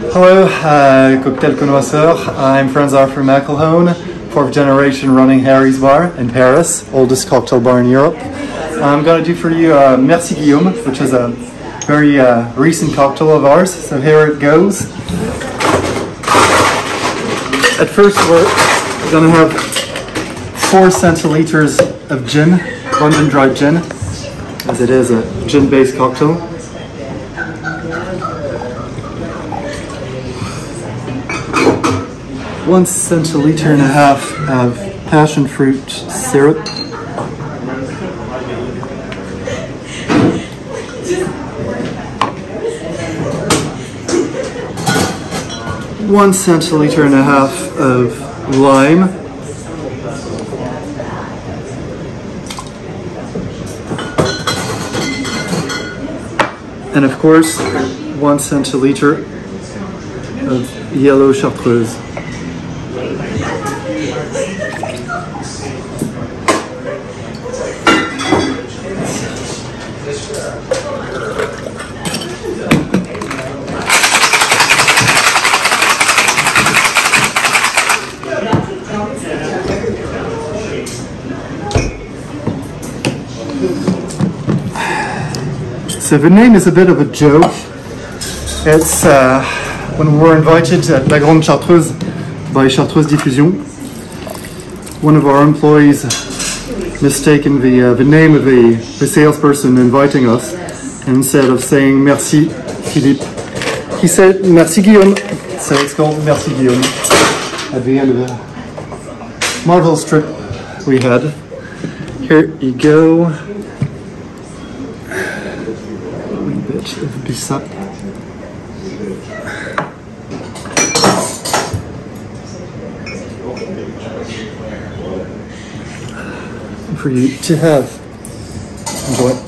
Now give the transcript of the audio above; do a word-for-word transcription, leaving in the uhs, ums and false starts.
Hello, uh, cocktail connoisseur. I'm Franz Arthur McElhone, fourth generation running Harry's Bar in Paris, oldest cocktail bar in Europe. I'm going to do for you uh, Merci Guillaume, which is a very uh, recent cocktail of ours. So here it goes. At first we're going to have four centiliters of gin, London Dry Gin, as it is a gin-based cocktail. One centiliter and a half of passion fruit syrup. One centiliter and a half of lime. And of course, one centiliter of yellow chartreuse. So the name is a bit of a joke. It's uh, when we were invited at La Grande Chartreuse by Chartreuse Diffusion, one of our employees mistaken the, uh, the name of the, the salesperson inviting us, and instead of saying Merci Philippe, he said Merci Guillaume. So it's called Merci Guillaume at the end of the marvelous trip we had. Here you go. A wee bit of bissap. For you to have. Enjoy.